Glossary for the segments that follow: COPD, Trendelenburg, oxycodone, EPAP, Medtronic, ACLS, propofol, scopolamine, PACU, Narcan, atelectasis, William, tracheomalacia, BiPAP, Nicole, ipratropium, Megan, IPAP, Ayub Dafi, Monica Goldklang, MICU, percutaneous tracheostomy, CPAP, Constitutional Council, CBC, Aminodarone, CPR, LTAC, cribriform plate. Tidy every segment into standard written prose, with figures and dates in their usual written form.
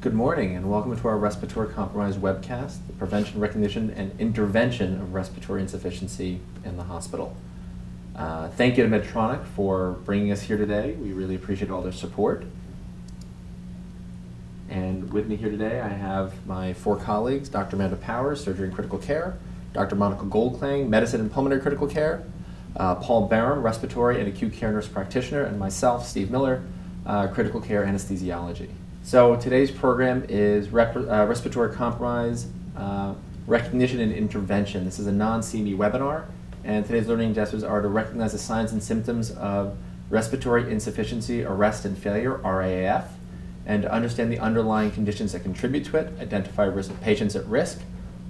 Good morning and welcome to our Respiratory Compromise webcast, the prevention, recognition, and intervention of respiratory insufficiency in the hospital. Thank you to Medtronic for bringing us here today. We really appreciate all their support. And with me here today, I have my four colleagues, Dr. Amanda Powers, Surgery and Critical Care, Dr. Monica Goldklang, Medicine and Pulmonary Critical Care, Paul Barron, Respiratory and Acute Care Nurse Practitioner, and myself, Steve Miller, Critical Care Anesthesiology. So today's program is Respiratory Compromise, Recognition and Intervention. This is a non-CME webinar, and today's learning objectives are to recognize the signs and symptoms of respiratory insufficiency, arrest and failure, RAAF, and to understand the underlying conditions that contribute to it, identify risk patients at risk,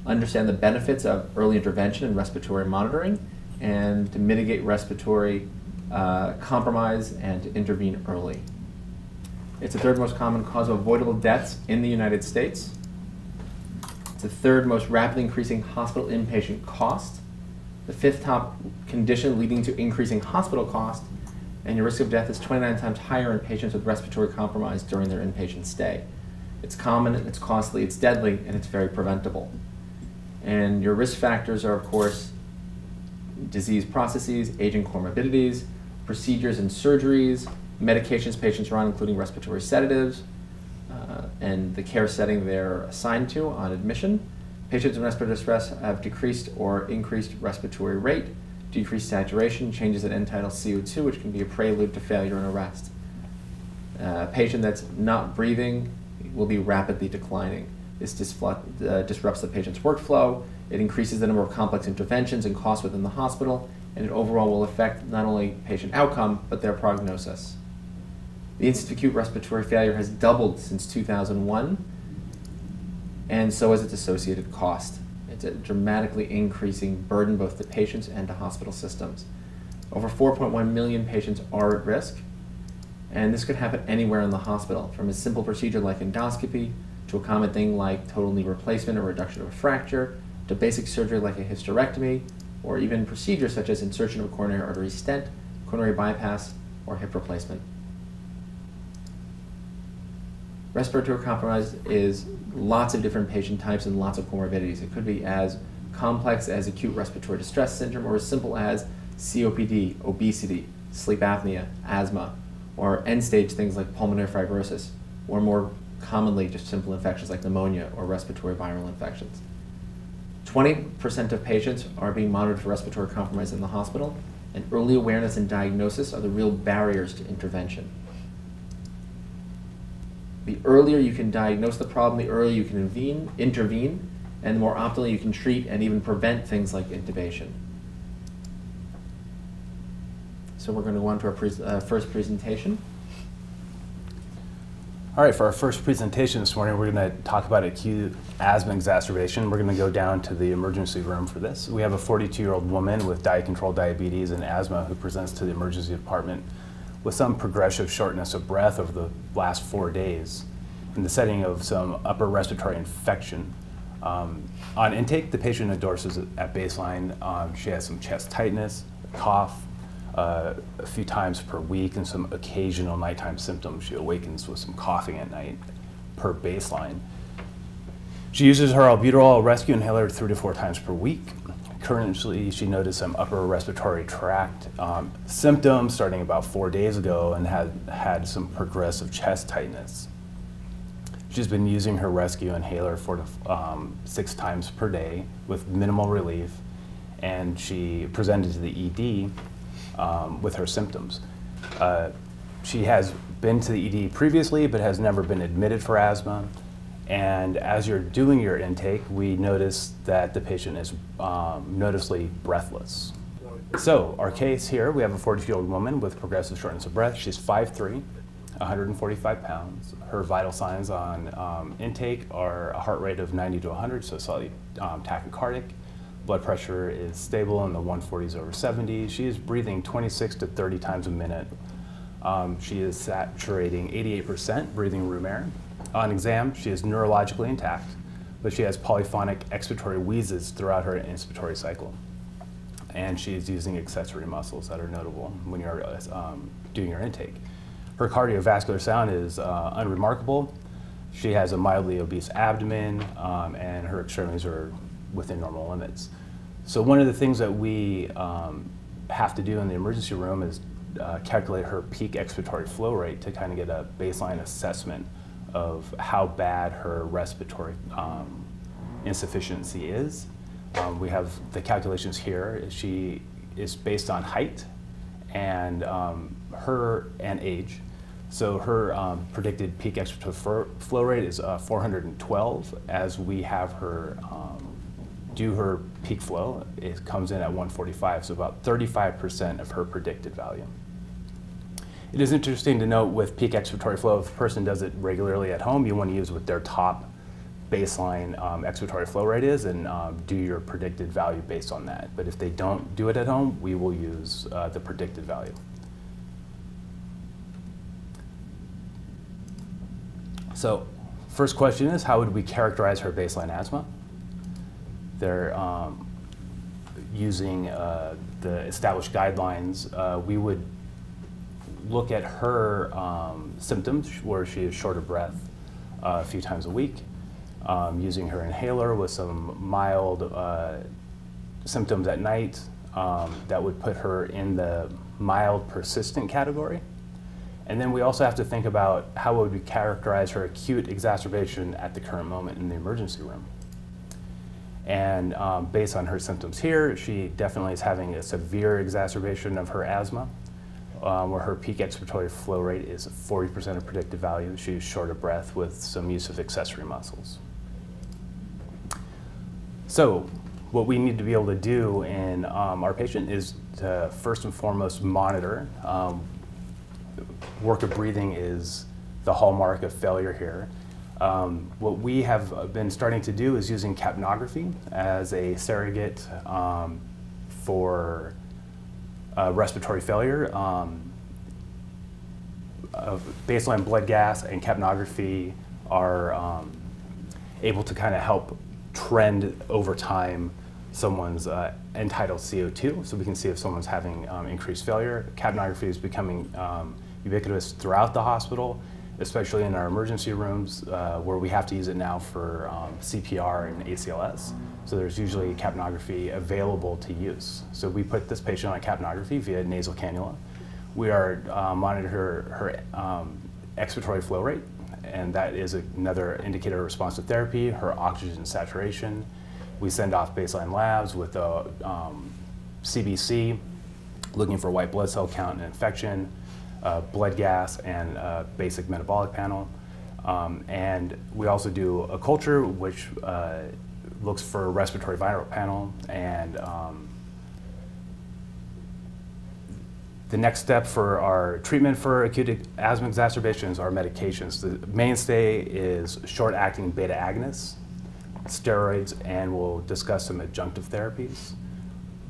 understand the benefits of early intervention and respiratory monitoring, and to mitigate respiratory compromise and to intervene early. It's the third most common cause of avoidable deaths in the United States. It's the third most rapidly increasing hospital inpatient cost, the fifth top condition leading to increasing hospital cost, and your risk of death is 29 times higher in patients with respiratory compromise during their inpatient stay. It's common, it's costly, it's deadly, and it's very preventable. And your risk factors are, of course, disease processes, aging comorbidities, procedures and surgeries, medications patients are on, including respiratory sedatives, and the care setting they're assigned to on admission. Patients in respiratory distress have decreased or increased respiratory rate, decreased saturation, changes in end-tidal CO2, which can be a prelude to failure and arrest. A patient that's not breathing will be rapidly declining. This disrupts the patient's workflow, it increases the number of complex interventions and costs within the hospital, and it overall will affect not only patient outcome, but their prognosis. The incidence of acute respiratory failure has doubled since 2001, and so has its associated cost. It's a dramatically increasing burden both to patients and to hospital systems. Over 4.1 million patients are at risk, and this could happen anywhere in the hospital, from a simple procedure like endoscopy, to a common thing like total knee replacement or reduction of a fracture, to basic surgery like a hysterectomy, or even procedures such as insertion of a coronary artery stent, coronary bypass, or hip replacement. Respiratory compromise is lots of different patient types and lots of comorbidities. It could be as complex as acute respiratory distress syndrome or as simple as COPD, obesity, sleep apnea, asthma, or end-stage things like pulmonary fibrosis, or more commonly just simple infections like pneumonia or respiratory viral infections. 20% of patients are being monitored for respiratory compromise in the hospital, and early awareness and diagnosis are the real barriers to intervention. The earlier you can diagnose the problem, the earlier you can intervene, and the more optimally you can treat and even prevent things like intubation. So we're going to go on to our first presentation. All right, for our first presentation this morning, we're going to talk about acute asthma exacerbation. We're going to go down to the emergency room for this. We have a 42-year-old woman with diet-controlled diabetes and asthma who presents to the emergency department with some progressive shortness of breath over the last 4 days in the setting of some upper respiratory infection. On intake, the patient endorses at baseline. She has some chest tightness, cough, a few times per week, and some occasional nighttime symptoms. She awakens with some coughing at night per baseline. She uses her albuterol rescue inhaler 3 to 4 times per week. Currently, she noticed some upper respiratory tract symptoms starting about 4 days ago and had some progressive chest tightness. She's been using her rescue inhaler 4 to 6 times per day with minimal relief, and she presented to the ED with her symptoms. She has been to the ED previously, but has never been admitted for asthma. And as you're doing your intake, we notice that the patient is noticeably breathless. So our case here, we have a 42-year-old woman with progressive shortness of breath. She's 5'3", 145 pounds. Her vital signs on intake are a heart rate of 90 to 100, so slightly tachycardic. Blood pressure is stable in the 140s over 70. She is breathing 26 to 30 times a minute. She is saturating 88% breathing room air. On exam, she is neurologically intact, but she has polyphonic expiratory wheezes throughout her inspiratory cycle. And she is using accessory muscles that are notable when you're doing your intake. Her cardiovascular sound is unremarkable. She has a mildly obese abdomen, and her extremities are within normal limits. So one of the things that we have to do in the emergency room is calculate her peak expiratory flow rate to kind of get a baseline assessment of how bad her respiratory insufficiency is. We have the calculations here. She is based on height and age. So her predicted peak expiratory flow rate is 412. As we have her do her peak flow, it comes in at 145, so about 35% of her predicted value. It is interesting to note with peak expiratory flow, if a person does it regularly at home, you want to use what their top baseline expiratory flow rate is and do your predicted value based on that. But if they don't do it at home, we will use the predicted value. So first question is, how would we characterize her baseline asthma? They're using the established guidelines. We would look at her symptoms, where she is short of breath a few times a week, using her inhaler with some mild symptoms at night. That would put her in the mild persistent category. And then we also have to think about how would we characterize her acute exacerbation at the current moment in the emergency room. And based on her symptoms here, she definitely is having a severe exacerbation of her asthma, where her peak expiratory flow rate is 40% of predicted value. She is short of breath with some use of accessory muscles. So what we need to be able to do in our patient is to first and foremost monitor. Work of breathing is the hallmark of failure here. What we have been starting to do is using capnography as a surrogate for respiratory failure. Baseline blood gas and capnography are able to kind of help trend over time someone's entitled CO2, so we can see if someone's having increased failure. Capnography is becoming ubiquitous throughout the hospital, especially in our emergency rooms, where we have to use it now for CPR and ACLS. So there's usually capnography available to use. So we put this patient on capnography via nasal cannula. We are monitoring her expiratory flow rate, and that is another indicator of response to therapy, her oxygen saturation. We send off baseline labs with a CBC, looking for white blood cell count and infection, blood gas, and a basic metabolic panel. And we also do a culture, which looks for a respiratory viral panel. And the next step for our treatment for acute asthma exacerbations are medications. The mainstay is short-acting beta agonists, steroids, and we'll discuss some adjunctive therapies.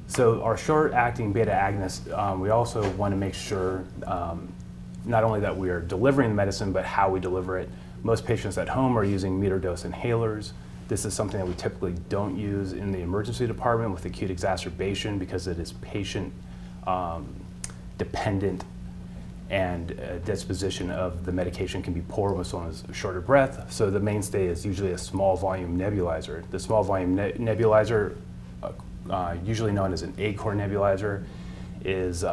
So our short-acting beta agonists, we also want to make sure not only that we are delivering the medicine, but how we deliver it. Most patients at home are using meter-dose inhalers. This is something that we typically don't use in the emergency department with acute exacerbation because it is patient-dependent, and disposition of the medication can be poor when someone is short of breath. So the mainstay is usually a small volume nebulizer. The small volume nebulizer, usually known as an ACOR nebulizer, is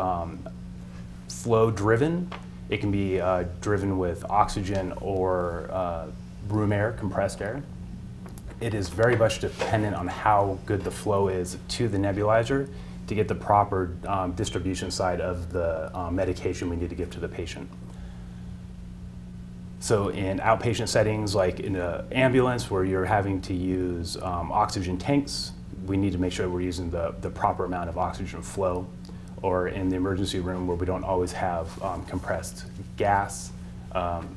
flow driven. It can be driven with oxygen or room air, compressed air. It is very much dependent on how good the flow is to the nebulizer to get the proper distribution side of the medication we need to give to the patient. So in outpatient settings, like in an ambulance where you're having to use oxygen tanks, we need to make sure we're using the proper amount of oxygen flow. Or in the emergency room where we don't always have compressed gas,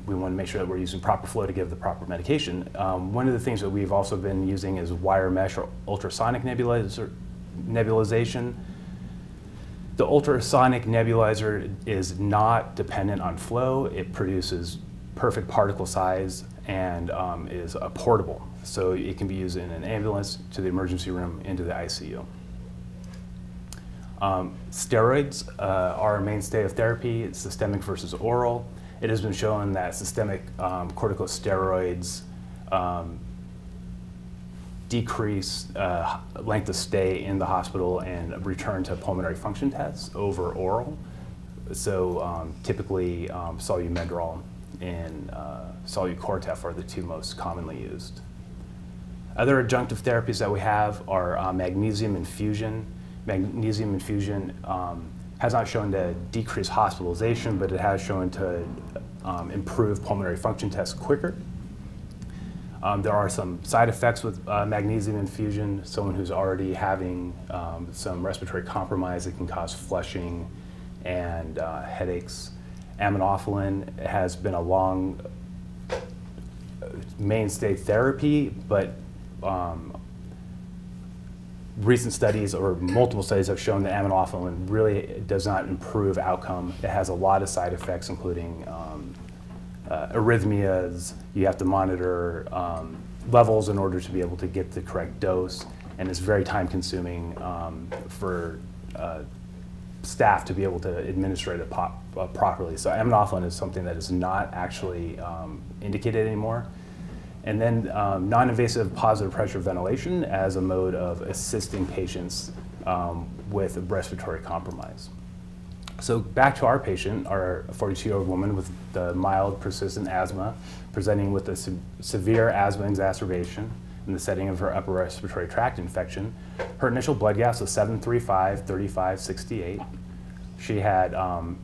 we want to make sure that we're using proper flow to give the proper medication. One of the things that we've also been using is wire mesh or ultrasonic nebulization. The ultrasonic nebulizer is not dependent on flow. It produces perfect particle size and is portable. So it can be used in an ambulance, to the emergency room, into the ICU. Steroids are a mainstay of therapy. It's systemic versus oral. it has been shown that systemic corticosteroids decrease length of stay in the hospital and return to pulmonary function tests over oral. So typically solumedrol and solucortef are the two most commonly used. Other adjunctive therapies that we have are magnesium infusion. Magnesium infusion has not shown to decrease hospitalization, but it has shown to improve pulmonary function tests quicker. There are some side effects with magnesium infusion. Someone who's already having some respiratory compromise, it can cause flushing and headaches. Aminodarone has been a long mainstay therapy, but recent studies or multiple studies have shown that amiodarone really does not improve outcome. It has a lot of side effects, including arrhythmias. You have to monitor levels in order to be able to get the correct dose, and it's very time-consuming for staff to be able to administer it properly. So amiodarone is something that is not actually indicated anymore. And then non-invasive positive pressure ventilation as a mode of assisting patients with respiratory compromise. So back to our patient, our 42-year-old woman with the mild persistent asthma, presenting with a severe asthma exacerbation in the setting of her upper respiratory tract infection. Her initial blood gas was 735/35/68. She had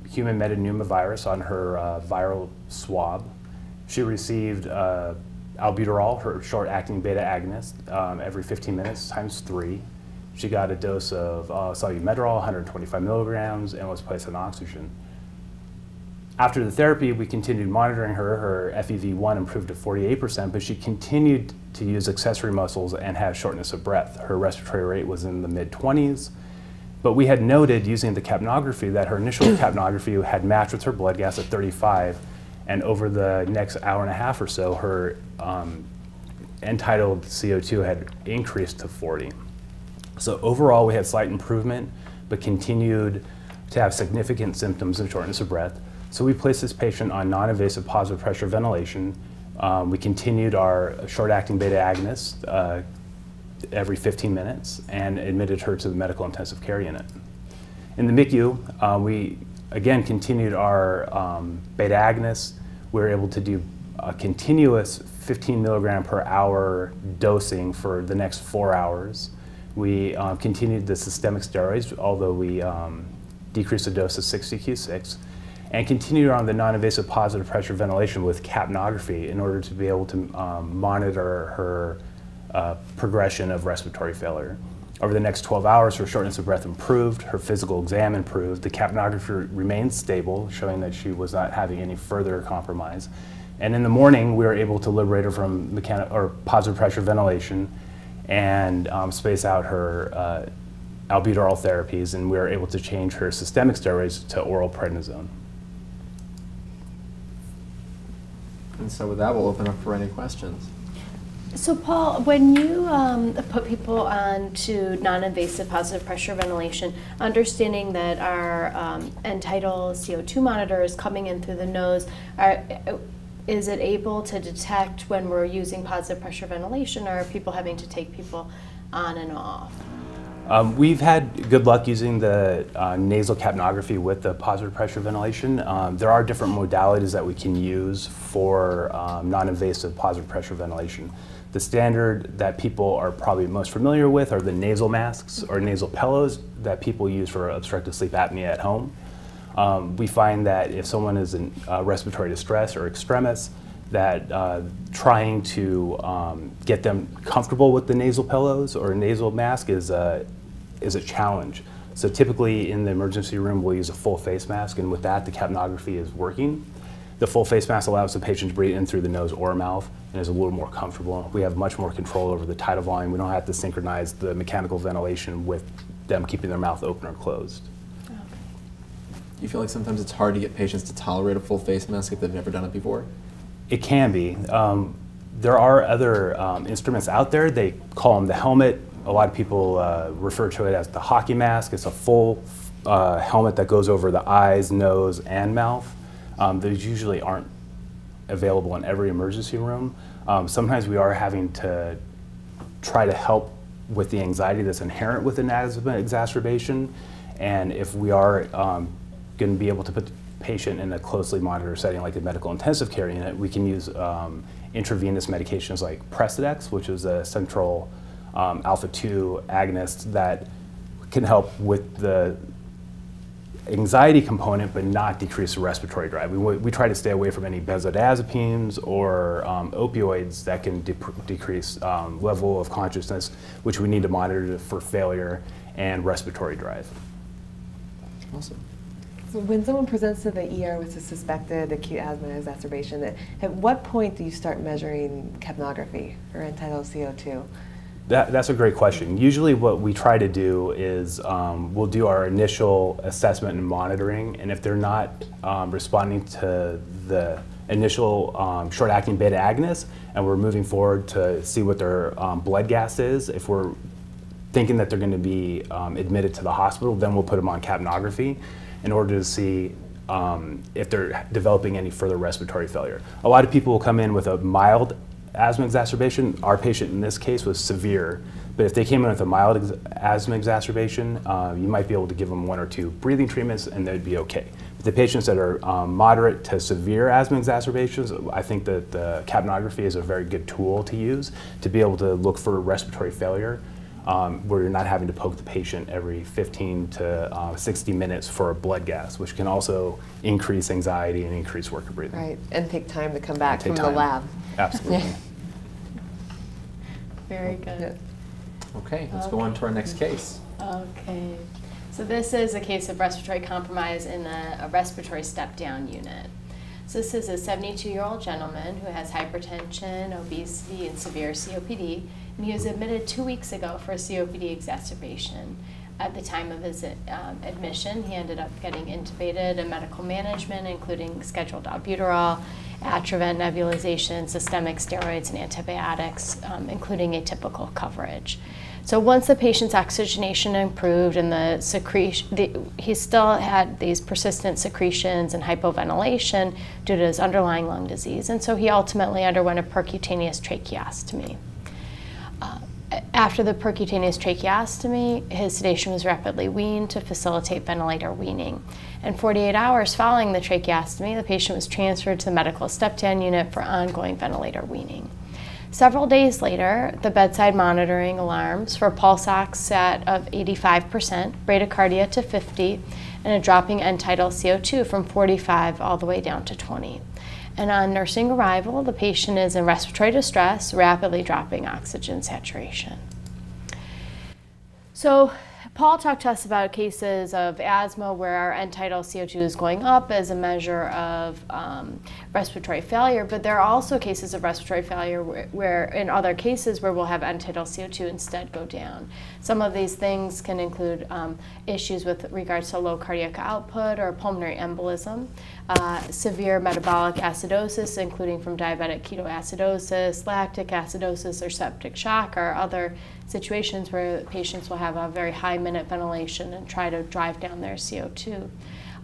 human metapneumovirus on her viral swab. She received albuterol, her short-acting beta agonist, every 15 minutes ×3. She got a dose of solumedrol, 125 milligrams, and was placed on oxygen. After the therapy, we continued monitoring her. Her FEV1 improved to 48%, but she continued to use accessory muscles and have shortness of breath. Her respiratory rate was in the mid-20s, but we had noted using the capnography that her initial capnography had matched with her blood gas at 35, and over the next hour and a half or so, her end-tidal CO2 had increased to 40. So overall, we had slight improvement, but continued to have significant symptoms of shortness of breath. So we placed this patient on non-invasive positive pressure ventilation. We continued our short-acting beta agonist every 15 minutes and admitted her to the medical intensive care unit. In the MICU, we again continued our beta agonist. We were able to do a continuous 15 milligram per hour dosing for the next 4 hours. We continued the systemic steroids, although we decreased the dose to 60 q6, and continued on the non-invasive positive pressure ventilation with capnography in order to be able to monitor her progression of respiratory failure. Over the next 12 hours, her shortness of breath improved, her physical exam improved, the capnography remained stable, showing that she was not having any further compromise. And in the morning, we were able to liberate her from positive pressure ventilation and space out her albuterol therapies, and we were able to change her systemic steroids to oral prednisone. And so with that, we'll open up for any questions. So Paul, when you put people on to non-invasive positive pressure ventilation, understanding that our end-tidal CO2 monitor is coming in through the nose, is it able to detect when we're using positive pressure ventilation, or are people having to take people on and off? We've had good luck using the nasal capnography with the positive pressure ventilation. There are different modalities that we can use for non-invasive positive pressure ventilation. The standard that people are probably most familiar with are the nasal masks or nasal pillows that people use for obstructive sleep apnea at home. We find that if someone is in respiratory distress or extremis, that trying to get them comfortable with the nasal pillows or nasal mask is a challenge. So typically in the emergency room, we'll use a full face mask, and with that, the capnography is working. The full face mask allows the patient to breathe in through the nose or mouth and is a little more comfortable. We have much more control over the tidal volume. We don't have to synchronize the mechanical ventilation with them keeping their mouth open or closed. Okay. Do you feel like sometimes it's hard to get patients to tolerate a full face mask if they've never done it before? It can be. There are other instruments out there. They call them the helmet. A lot of people refer to it as the hockey mask. It's a full helmet that goes over the eyes, nose, and mouth. Those usually aren't available in every emergency room. Sometimes we are having to try to help with the anxiety that's inherent with an asthma exacerbation, and if we are going to be able to put the patient in a closely monitored setting like a medical intensive care unit, we can use intravenous medications like Precedex, which is a central alpha-2 agonist that can help with the anxiety component but not decrease the respiratory drive. We try to stay away from any benzodiazepines or opioids that can decrease level of consciousness, which we need to monitor for failure and respiratory drive. Awesome. So when someone presents to the ER with a suspected acute asthma exacerbation, at what point do you start measuring capnography or entitled CO2? That's a great question. Usually what we try to do is we'll do our initial assessment and monitoring, and if they're not responding to the initial short-acting beta agonist and we're moving forward to see what their blood gas is, if we're thinking that they're going to be admitted to the hospital, then we'll put them on capnography in order to see if they're developing any further respiratory failure. A lot of people will come in with a mild asthma exacerbation. Our patient in this case was severe, but if they came in with a mild asthma exacerbation, you might be able to give them one or two breathing treatments and they'd be okay. But the patients that are moderate to severe asthma exacerbations, I think that the capnography is a very good tool to use to be able to look for respiratory failure where you're not having to poke the patient every 15 to 60 minutes for a blood gas, which can also increase anxiety and increase worker breathing. Right, and take time to come back from the lab. Absolutely. Very good. Okay, let's go on to our next case. Okay, so this is a case of respiratory compromise in a respiratory step-down unit. So this is a 72-year-old gentleman who has hypertension, obesity, and severe COPD, and he was admitted 2 weeks ago for a COPD exacerbation. At the time of his admission, he ended up getting intubated and medical management, including scheduled albuterol, Atrovent nebulization, systemic steroids, and antibiotics, including atypical coverage. So once the patient's oxygenation improved and the secretion, he still had these persistent secretions and hypoventilation due to his underlying lung disease, and so he ultimately underwent a percutaneous tracheostomy. After the percutaneous tracheostomy, his sedation was rapidly weaned to facilitate ventilator weaning. And 48 hours following the tracheostomy, the patient was transferred to the medical step-down unit for ongoing ventilator weaning. Several days later, the bedside monitoring alarms for pulse ox set of 85%, bradycardia to 50, and a dropping end-tidal CO2 from 45 all the way down to 20. And on nursing arrival, the patient is in respiratory distress, rapidly dropping oxygen saturation. So Paul talked to us about cases of asthma where our end-tidal CO2 is going up as a measure of respiratory failure, but there are also cases of respiratory failure where in other cases where we'll have end-tidal CO2 instead go down. Some of these things can include issues with regards to low cardiac output or pulmonary embolism, severe metabolic acidosis, including from diabetic ketoacidosis, lactic acidosis, or septic shock, or other situations where patients will have a very high minute ventilation and try to drive down their CO2.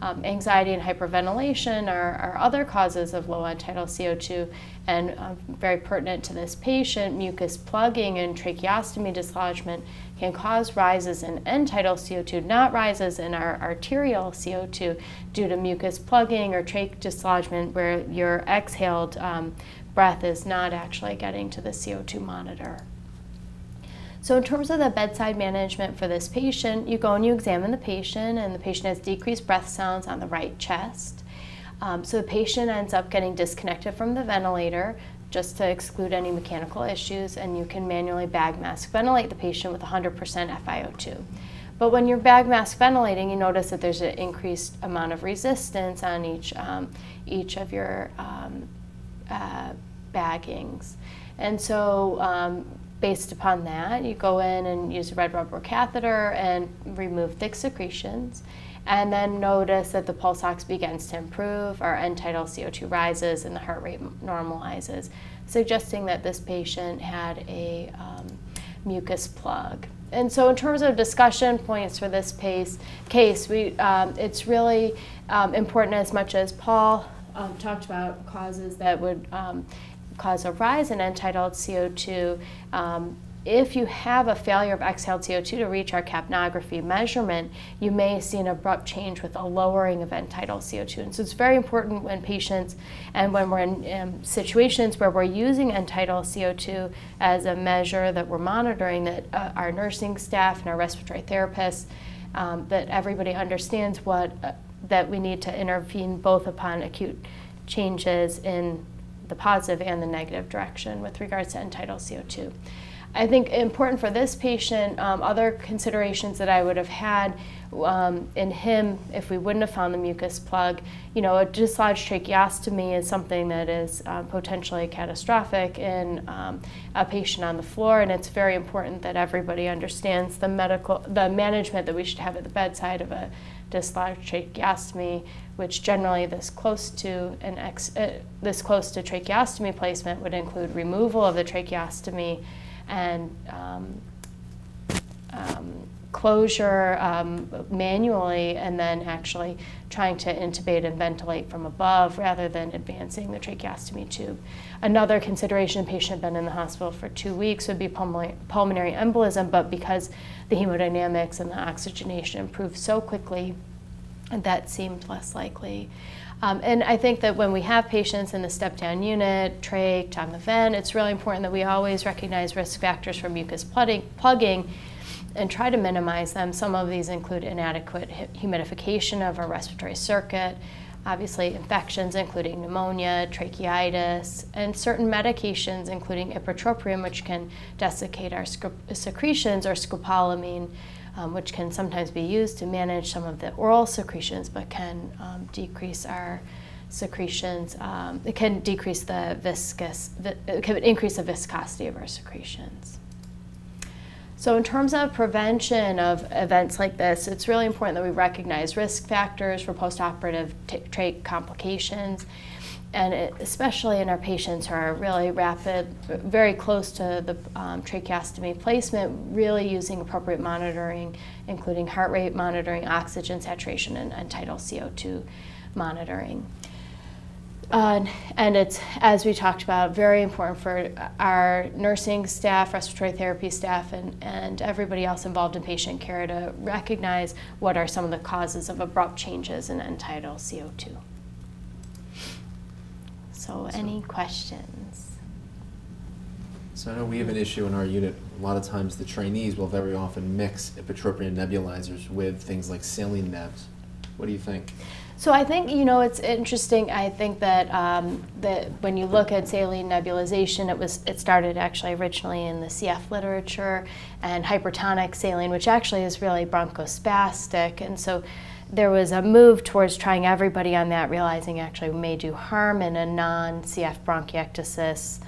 Anxiety and hyperventilation are other causes of low end-tidal CO2, and very pertinent to this patient, mucus plugging and tracheostomy dislodgement can cause rises in end-tidal CO2, not rises in our arterial CO2, due to mucus plugging or trache dislodgement where your exhaled breath is not actually getting to the CO2 monitor. So in terms of the bedside management for this patient, you go and you examine the patient, and the patient has decreased breath sounds on the right chest. So the patient ends up getting disconnected from the ventilator just to exclude any mechanical issues, and you can manually bag mask ventilate the patient with 100% FiO2. But when you're bag mask ventilating, you notice that there's an increased amount of resistance on each of your baggings. And so based upon that, you go in and use a red rubber catheter and remove thick secretions, and then notice that the pulse ox begins to improve, our end-tidal CO2 rises, and the heart rate normalizes, suggesting that this patient had a mucus plug. And so in terms of discussion points for this case, it's really important, as much as Paul talked about causes that would cause a rise in end-tidal CO2. If you have a failure of exhaled CO2 to reach our capnography measurement, you may see an abrupt change with a lowering of end-tidal CO2. And so it's very important when patients and when we're in situations where we're using end-tidal CO2 as a measure that we're monitoring, that our nursing staff and our respiratory therapists, that everybody understands what that we need to intervene both upon acute changes in the positive and the negative direction with regards to end-tidal CO2. I think important for this patient, other considerations that I would have had in him if we wouldn't have found the mucus plug, you know, a dislodged tracheostomy is something that is potentially catastrophic in a patient on the floor, and it's very important that everybody understands the management that we should have at the bedside of a dislodged tracheostomy, which generally this close to tracheostomy placement would include removal of the tracheostomy and closure manually, and then actually trying to intubate and ventilate from above rather than advancing the tracheostomy tube. Another consideration, patient had been in the hospital for 2 weeks, would be pulmonary embolism, but because the hemodynamics and the oxygenation improved so quickly, that seemed less likely. And I think that when we have patients in the step-down unit, trach, on the vent, it's really important that we always recognize risk factors for mucus plugging and try to minimize them. Some of these include inadequate humidification of our respiratory circuit, obviously infections including pneumonia, tracheitis, and certain medications including ipratropium, which can desiccate our secretions, or scopolamine, which can sometimes be used to manage some of the oral secretions, but can decrease our secretions. It can decrease the increase the viscosity of our secretions. So in terms of prevention of events like this, it's really important that we recognize risk factors for postoperative trach complications, and especially in our patients who are really rapid, very close to the tracheostomy placement, really using appropriate monitoring, including heart rate monitoring, oxygen saturation, and end-tidal CO2 monitoring. And it's, as we talked about, very important for our nursing staff, respiratory therapy staff, and everybody else involved in patient care to recognize what are some of the causes of abrupt changes in end-tidal CO2. So any questions? So I know we have an issue in our unit. A lot of times the trainees will very often mix ipratropium nebulizers with things like saline nebs. What do you think? So I think, you know, it's interesting. I think that, that when you look at saline nebulization, it started actually originally in the CF literature, and hypertonic saline, which actually is really bronchospastic. And so there was a move towards trying everybody on that, realizing actually we may do harm in a non-CF bronchiectasis,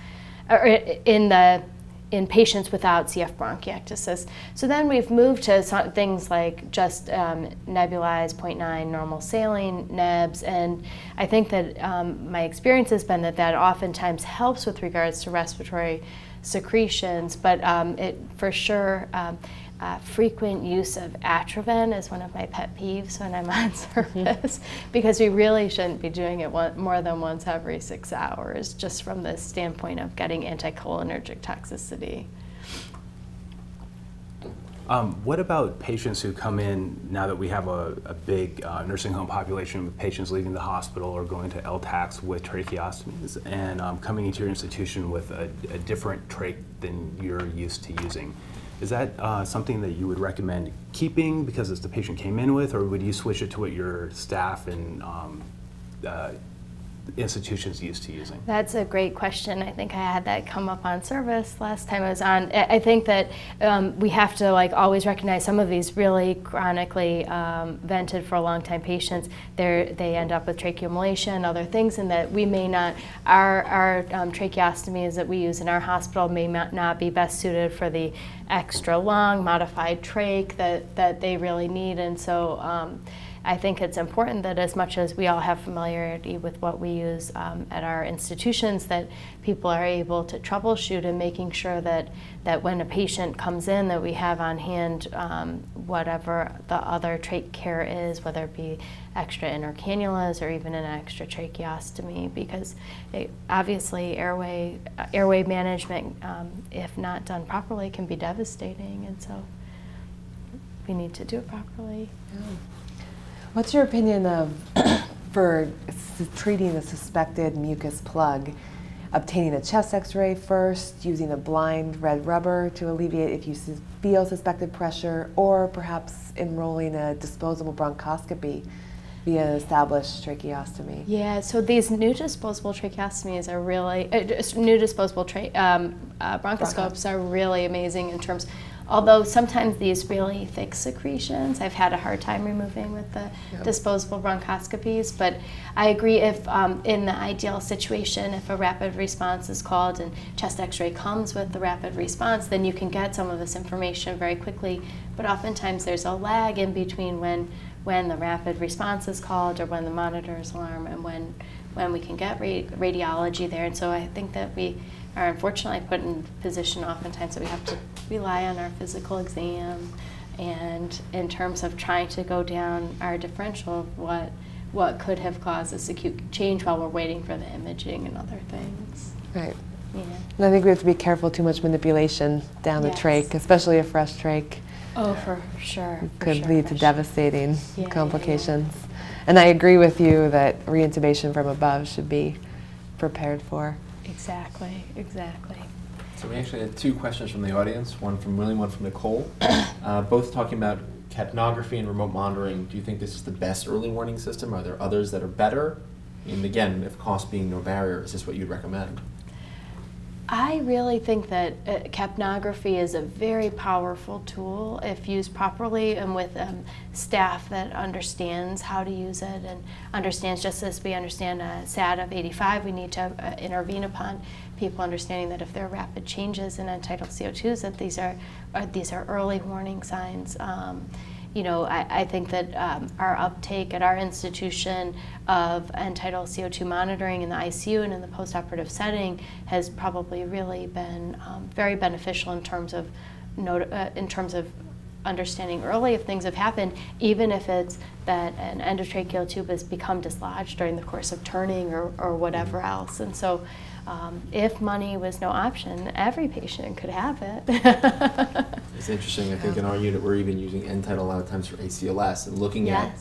or in patients without CF bronchiectasis. So then we've moved to some things like just nebulized 0.9 normal saline nebs, and I think that my experience has been that that oftentimes helps with regards to respiratory secretions, but it for sure, frequent use of Atrovent is one of my pet peeves when I'm on service, because we really shouldn't be doing it more than once every 6 hours, just from the standpoint of getting anticholinergic toxicity. What about patients who come in, now that we have a big nursing home population with patients leaving the hospital or going to LTACs with tracheostomies, and coming into your institution with a different trach than you're used to using? Is that something that you would recommend keeping because it's the patient came in with, or would you switch it to what your staff and institutions used to using? That's a great question. I think I had that come up on service last time I was on. I think that we have to always recognize some of these really chronically vented for a long time patients. They end up with tracheomalacia and other things, and that we may not, our tracheostomies that we use in our hospital may not be best suited for the extra long modified trach that they really need. And so I think it's important that as much as we all have familiarity with what we use at our institutions, that people are able to troubleshoot and making sure that, when a patient comes in, that we have on hand whatever the other trach care is, whether it be extra inner cannulas or even an extra tracheostomy, because it, obviously airway management, if not done properly, can be devastating, and so we need to do it properly. Yeah. What's your opinion of for treating a suspected mucus plug? Obtaining a chest X-ray first, using a blind red rubber to alleviate if you feel suspected pressure, or perhaps enrolling a disposable bronchoscopy via an established tracheostomy. Yeah, so these new disposable tracheostomies are really, new disposable bronchoscopes are really amazing in terms, although sometimes these really thick secretions, I've had a hard time removing with the disposable bronchoscopies, but I agree if in the ideal situation, if a rapid response is called and chest X-ray comes with the rapid response, then you can get some of this information very quickly, but oftentimes there's a lag in between when the rapid response is called or when the monitor is alarmed and when we can get radiology there. And so I think that we are unfortunately put in a position oftentimes that we have to rely on our physical exam, and in terms of trying to go down our differential of what could have caused this acute change while we're waiting for the imaging and other things. Right. Yeah. And I think we have to be careful too much manipulation down the trach, especially a fresh trach. Oh, for sure. It could lead to devastating complications. Yeah, yeah. And I agree with you that reintubation from above should be prepared for. Exactly, exactly. So we actually had two questions from the audience, one from William, one from Nicole, both talking about capnography and remote monitoring. Do you think this is the best early warning system? Are there others that are better? And again, if cost being no barrier, is this what you'd recommend? I really think that capnography is a very powerful tool if used properly and with staff that understands how to use it and understands, just as we understand a SAD of 85, we need to intervene upon people understanding that if there are rapid changes in untitled CO2s, that these are early warning signs. You know, I think that our uptake at our institution of end-tidal CO2 monitoring in the ICU and in the postoperative setting has probably really been very beneficial in terms of understanding early if things have happened, even if it's that an endotracheal tube has become dislodged during the course of turning or whatever else. And so if money was no option, every patient could have it. It's interesting. I think in our unit we're even using end-tidal a lot of times for ACLS and looking at,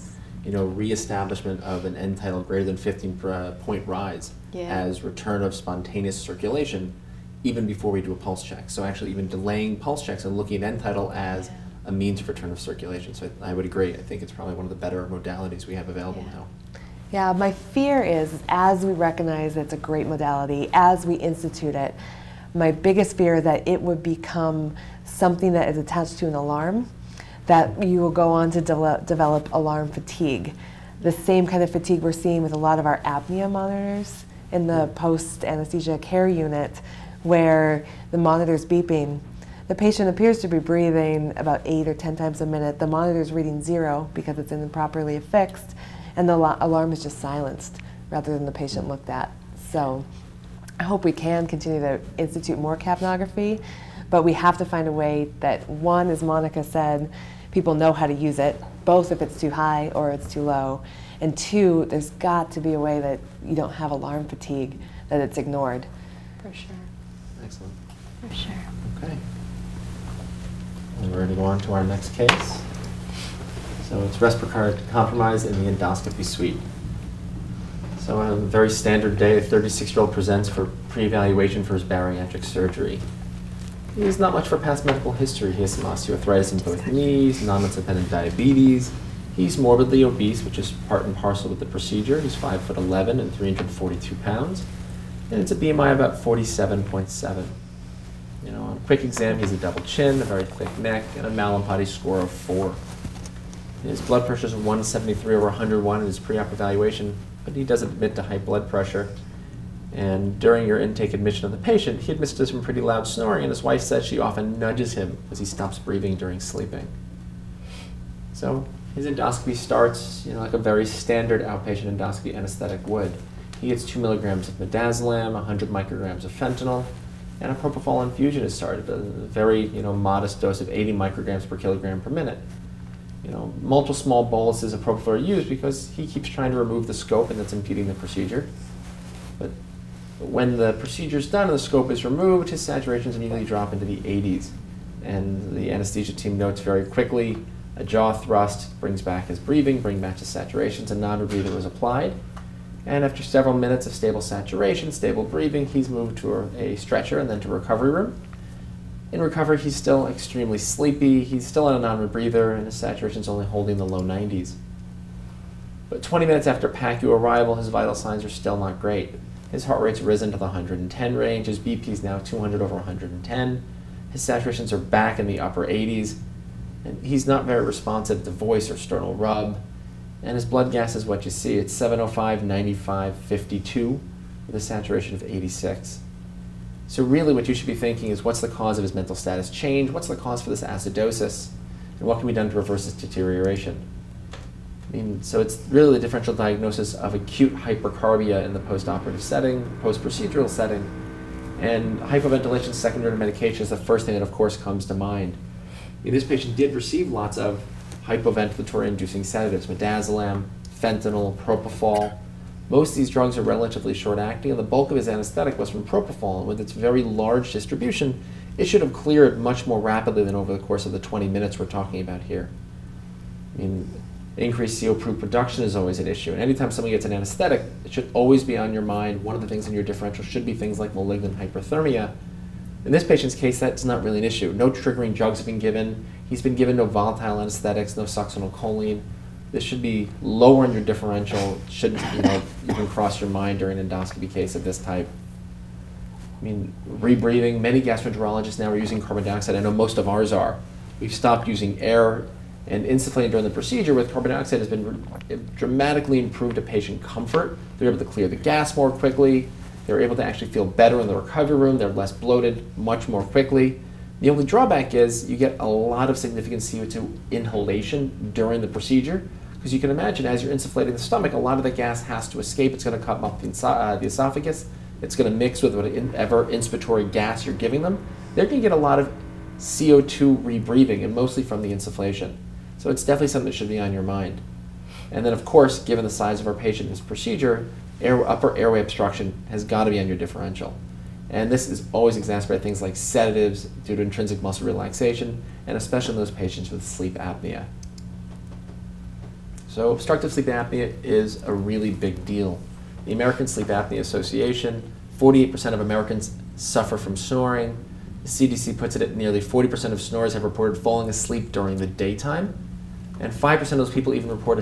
you know, reestablishment of an end-tidal greater than 15-point rise as return of spontaneous circulation even before we do a pulse check. So actually even delaying pulse checks and looking at end-tidal as a means of return of circulation. So I would agree. I think it's probably one of the better modalities we have available now. Yeah, my fear is as we recognize it's a great modality, as we institute it, my biggest fear is that it would become something that is attached to an alarm, that you will go on to develop alarm fatigue. The same kind of fatigue we're seeing with a lot of our apnea monitors in the post-anesthesia care unit, where the monitor's beeping. The patient appears to be breathing about 8 or 10 times a minute. The monitor's reading 0 because it's improperly affixed, and the alarm is just silenced rather than the patient looked at. So I hope we can continue to institute more capnography, but we have to find a way that, one, as Monica said, people know how to use it, both if it's too high or it's too low, and two, there's got to be a way that you don't have alarm fatigue, that it's ignored. For sure. Excellent. For sure. Okay. And we're going to go on to our next case. So it's respiratory compromise in the endoscopy suite. So on a very standard day, a 36-year-old presents for pre-evaluation for his bariatric surgery. There's not much for past medical history. He has some osteoarthritis in both knees, non-dependent diabetes. He's morbidly obese, which is part and parcel with the procedure. He's 5'11" and 342 pounds. And it's a BMI of about 47.7. You know, on a quick exam, he's a double chin, a very thick neck, and a Malampati score of 4. His blood pressure is 173/101 in his pre-op evaluation, but he does admit to high blood pressure. And during your intake admission of the patient, he admits to some pretty loud snoring, and his wife says she often nudges him because he stops breathing during sleeping. So His endoscopy starts, like a very standard outpatient endoscopy anesthetic would. He gets 2 milligrams of midazolam, 100 micrograms of fentanyl, and a propofol infusion is started, a very modest dose of 80 micrograms per kilogram per minute. Multiple small boluses of propofol are used because he keeps trying to remove the scope and that's impeding the procedure. But when the procedure is done and the scope is removed, his saturations immediately drop into the 80s. And the anesthesia team notes very quickly, a jaw thrust brings back his breathing, brings back his saturations, a non-rebreather was applied. And after several minutes of stable saturation, stable breathing, he's moved to a stretcher and then to recovery room. In recovery, he's still extremely sleepy, he's still on a non-rebreather, and his saturation's only holding the low 90s. But 20 minutes after PACU arrival, his vital signs are still not great. His heart rate's risen to the 110 range, his BP's now 200 over 110, his saturations are back in the upper 80s, and he's not very responsive to voice or sternal rub, and his blood gas is what you see. It's 705, 95, 52, with a saturation of 86. So really what you should be thinking is, what's the cause of his mental status change? What's the cause for this acidosis? And what can be done to reverse this deterioration? So it's really the differential diagnosis of acute hypercarbia in the post-operative setting, post-procedural setting, and hypoventilation secondary to medication is the first thing that, of course, comes to mind. This patient did receive lots of hypoventilatory-inducing sedatives, midazolam, fentanyl, propofol. Most of these drugs are relatively short-acting, and the bulk of his anesthetic was from propofol, and with its very large distribution, it should have cleared much more rapidly than over the course of the 20 minutes we're talking about here. Increased CO2 production is always an issue, and anytime someone gets an anesthetic, it should always be on your mind. One of the things in your differential should be things like malignant hyperthermia. In this patient's case, that's not really an issue. No triggering drugs have been given. He's been given no volatile anesthetics, no succinylcholine. This should be lower in your differential. It shouldn't even cross your mind during an endoscopy case of this type. Rebreathing. Many gastroenterologists now are using carbon dioxide. I know most of ours are. We've stopped using air, and insufflating during the procedure with carbon dioxide has been dramatically improved to patient comfort. They're able to clear the gas more quickly. They're able to actually feel better in the recovery room. They're less bloated much more quickly. The only drawback is you get a lot of significant CO2 inhalation during the procedure, because you can imagine as you're insufflating the stomach, a lot of the gas has to escape. It's going to come up the esophagus. It's going to mix with whatever inspiratory gas you're giving them. They're going to get a lot of CO2 rebreathing, and mostly from the insufflation. So it's definitely something that should be on your mind. And then, of course, given the size of our patient in this procedure, upper airway obstruction has got to be on your differential. And this is always exacerbated by things like sedatives due to intrinsic muscle relaxation, and especially in those patients with sleep apnea. So obstructive sleep apnea is a really big deal. The American Sleep Apnea Association, 48% of Americans suffer from snoring. The CDC puts it at nearly 40% of snorers have reported falling asleep during the daytime. And 5% of those people even report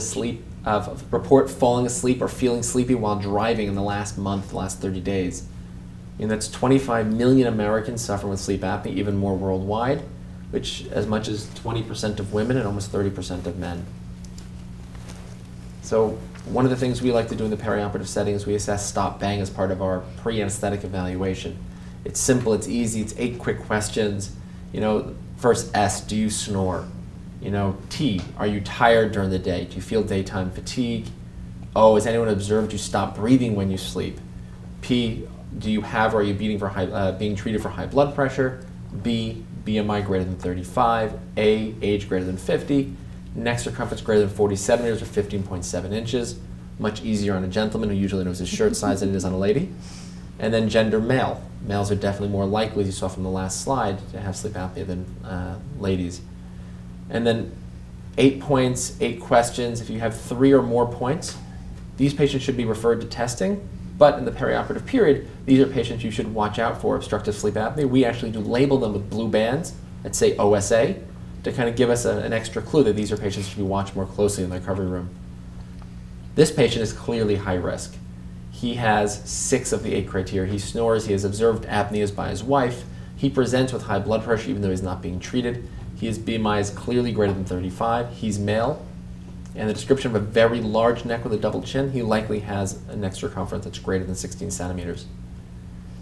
falling asleep or feeling sleepy while driving in the last month, the last 30 days. And that's 25 million Americans suffering with sleep apnea, even more worldwide, which as much as 20% of women and almost 30% of men. So one of the things we like to do in the perioperative setting is we assess stop bang as part of our pre-anesthetic evaluation. It's simple, it's easy, it's 8 quick questions. First S, do you snore? T, are you tired during the day? Do you feel daytime fatigue? O, has anyone observed you stop breathing when you sleep? P, do you have or are you being treated for high blood pressure? B, BMI greater than 35. A, age greater than 50. Neck circumference greater than 47 meters or 15.7 inches. Much easier on a gentleman who usually knows his shirt size than it is on a lady. And then gender, male. Males are definitely more likely, as you saw from the last slide, to have sleep apnea than ladies. And then 8 points, 8 questions. If you have 3 or more points, these patients should be referred to testing. But in the perioperative period, these are patients you should watch out for obstructive sleep apnea. We actually do label them with blue bands, let's say OSA, to kind of give us an extra clue that these are patients should be watched more closely in the recovery room. This patient is clearly high risk. He has 6 of the 8 criteria. He snores, he has observed apneas by his wife, he presents with high blood pressure even though he's not being treated, his BMI is clearly greater than 35, he's male, and the description of a very large neck with a double chin, he likely has a neck circumference that's greater than 16 centimeters.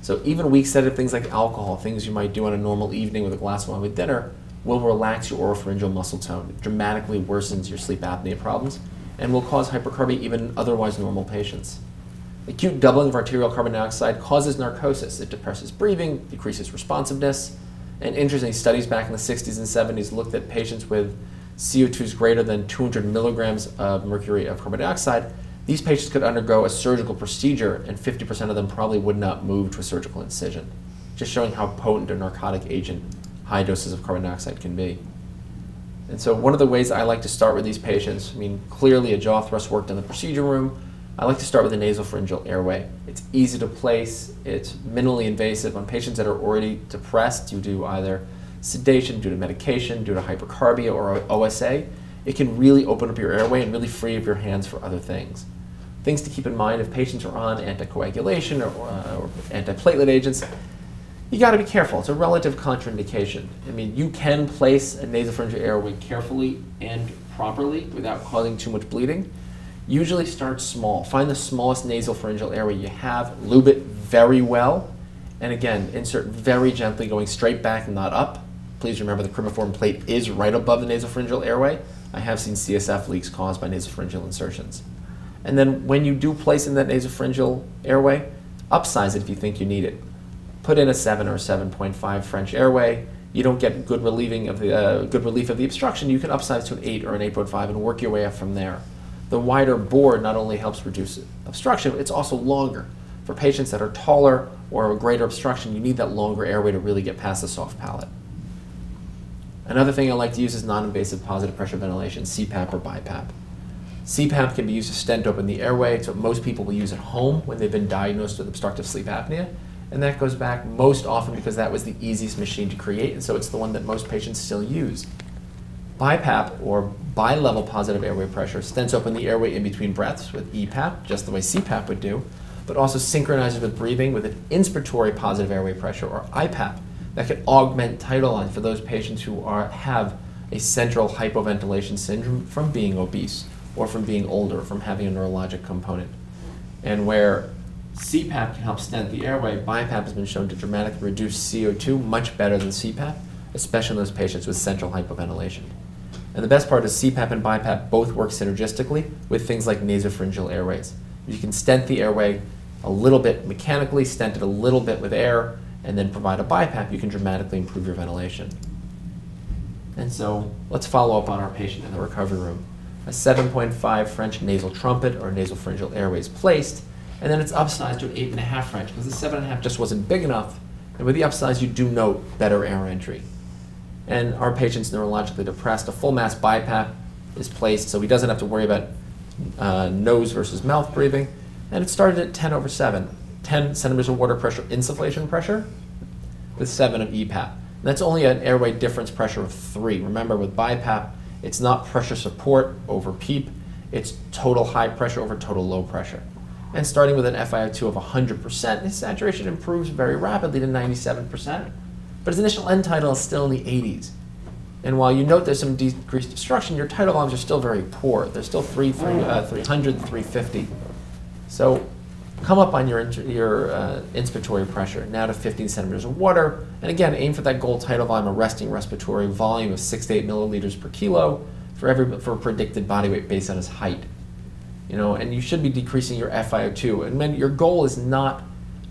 So even weak sedative, things like alcohol, things you might do on a normal evening with a glass of wine with dinner, will relax your oropharyngeal muscle tone. It dramatically worsens your sleep apnea problems and will cause hypercarbia even in otherwise normal patients. Acute doubling of arterial carbon dioxide causes narcosis. It depresses breathing, decreases responsiveness, and interesting studies back in the 60s and 70s looked at patients with CO2s greater than 200 milligrams of mercury of carbon dioxide. These patients could undergo a surgical procedure, and 50% of them probably would not move to a surgical incision, just showing how potent a narcotic agent high doses of carbon dioxide can be. And so one of the ways I like to start with these patients, I mean, clearly a jaw thrust worked in the procedure room. I like to start with the nasopharyngeal airway. It's easy to place, it's minimally invasive. On patients that are already depressed due to either sedation, due to medication, due to hypercarbia or OSA, it can really open up your airway and really free up your hands for other things. Things to keep in mind if patients are on anticoagulation or antiplatelet agents, you gotta be careful. It's a relative contraindication. I mean, you can place a nasopharyngeal airway carefully and properly without causing too much bleeding. Usually start small. Find the smallest nasopharyngeal airway you have, lube it very well, and again, insert very gently, going straight back and not up. Please remember the cribriform plate is right above the nasopharyngeal airway. I have seen CSF leaks caused by nasopharyngeal insertions. And then when you do place in that nasopharyngeal airway, upsize it if you think you need it. Put in a 7 or 7.5 French airway. You don't get good relief of the obstruction. You can upsize to an 8 or an 8.5 and work your way up from there. The wider board not only helps reduce obstruction, it's also longer. For patients that are taller or a greater obstruction, you need that longer airway to really get past the soft palate. Another thing I like to use is non-invasive positive pressure ventilation, CPAP or BiPAP. CPAP can be used to stent open the airway. It's what most people will use at home when they've been diagnosed with obstructive sleep apnea. And that goes back most often because that was the easiest machine to create, and so it's the one that most patients still use. BiPAP, or bilevel positive airway pressure, stents open the airway in between breaths with EPAP, just the way CPAP would do, but also synchronizes with breathing with an inspiratory positive airway pressure, or IPAP, that can augment tidal line for those patients who have a central hypoventilation syndrome from being obese, or from being older, from having a neurologic component. And where CPAP can help stent the airway, BiPAP has been shown to dramatically reduce CO2 much better than CPAP, especially in those patients with central hypoventilation. And the best part is CPAP and BiPAP both work synergistically with things like nasopharyngeal airways. You can stent the airway a little bit mechanically, stent it a little bit with air, and then provide a BiPAP, you can dramatically improve your ventilation. And so let's follow up on our patient in the recovery room. A 7.5 French nasal trumpet or nasopharyngeal airway is placed, and then it's upsized to an 8.5 French because the 7.5 just wasn't big enough, and with the upsize you do note better air entry. And our patient's neurologically depressed. A full mass BiPAP is placed so he doesn't have to worry about nose versus mouth breathing, and it started at 10/7, 10 centimeters of water pressure insufflation pressure with 7 of EPAP. And that's only an airway difference pressure of 3. Remember with BiPAP, it's not pressure support over PEEP, it's total high pressure over total low pressure. And starting with an FiO2 of 100%, his saturation improves very rapidly to 97%, but his initial end tidal is still in the 80s. And while you note there's some decreased obstruction, your tidal volumes are still very poor. They're still 300, 350. So come up on your inspiratory pressure, now to 15 centimeters of water. And again, aim for that goal tidal volume, a resting respiratory volume of 6 to 8 milliliters per kilo for predicted body weight based on his height. You know, and you should be decreasing your FiO2. And then your goal is not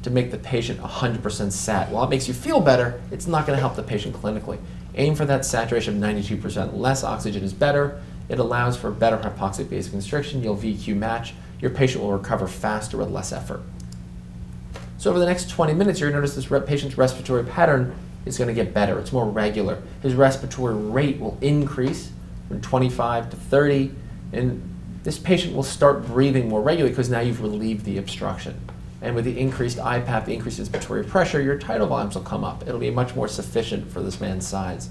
to make the patient 100% sat. While it makes you feel better, it's not going to help the patient clinically. Aim for that saturation of 92%. Less oxygen is better. It allows for better hypoxic vasoconstriction. You'll VQ match. Your patient will recover faster with less effort. So over the next 20 minutes, you're going to notice this patient's respiratory pattern is going to get better. It's more regular. His respiratory rate will increase from 25 to 30, and this patient will start breathing more regularly because now you've relieved the obstruction. And with the increased IPAP, the increased inspiratory pressure, your tidal volumes will come up. It'll be much more sufficient for this man's size.